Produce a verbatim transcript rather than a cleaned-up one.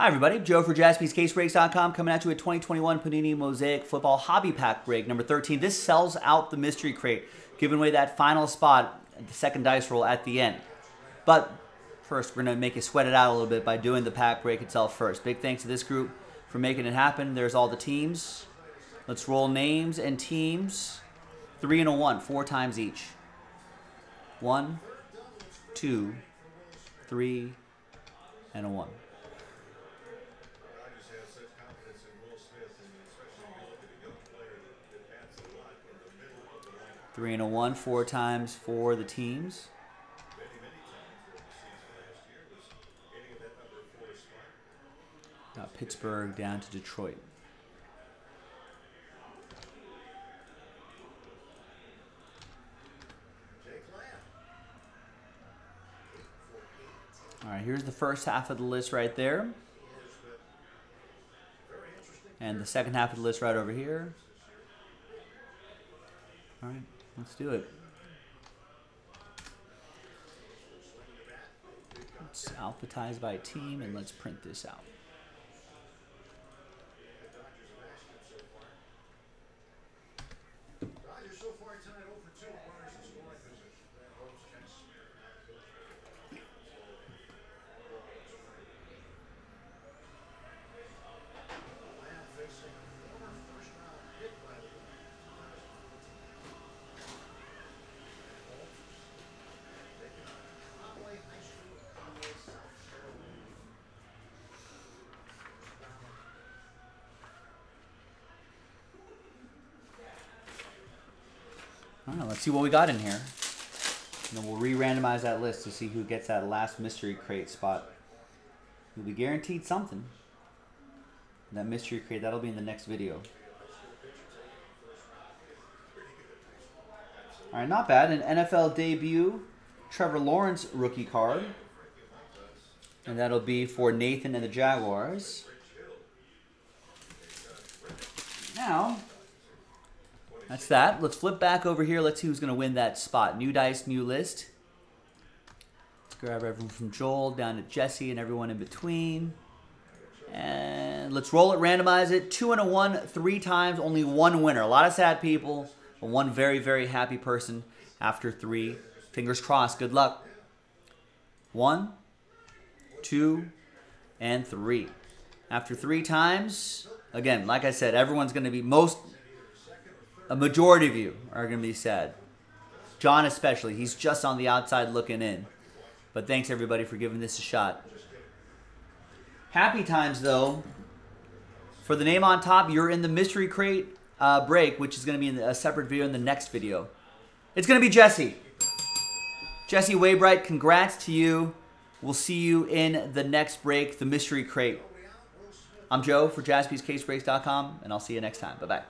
Hi everybody, Joe for Jaspys Case Breaks dot com coming at you with twenty twenty-one Panini Mosaic Football Hobby Pack Break number thirteen. This sells out the mystery crate, giving away that final spot, the second dice roll at the end. But first, we're going to make you sweat it out a little bit by doing the pack break itself first. Big thanks to this group for making it happen. There's all the teams. Let's roll names and teams. Three and a one, four times each. One, two, three, and a one. Three and a one, four times for the teams. Got Pittsburgh down to Detroit. All right, here's the first half of the list right there. And the second half of the list right over here. All right. Let's do it. Let's alphabetize by team and let's print this out. All right, let's see what we got in here. And then we'll re-randomize that list to see who gets that last mystery crate spot. You'll be guaranteed something. That mystery crate, that'll be in the next video. All right, not bad. An N F L debut, Trevor Lawrence rookie card. And that'll be for Nathan and the Jaguars. Now, that's that. Let's flip back over here. Let's see who's going to win that spot. New dice, new list. Let's grab everyone from Joel down to Jesse and everyone in between. And let's roll it, randomize it. Two and a one, three times, only one winner. A lot of sad people, but one very, very happy person after three. Fingers crossed. Good luck. One, two, and three. After three times, again, like I said, everyone's going to be most... A majority of you are going to be sad. John especially. He's just on the outside looking in. But thanks, everybody, for giving this a shot. Happy times, though. For the name on top, you're in the mystery crate uh, break, which is going to be in a separate video in the next video. It's going to be Jesse. Jesse Waybright, congrats to you. We'll see you in the next break, the mystery crate. I'm Joe for Jaspys Case Breaks dot com, and I'll see you next time. Bye-bye.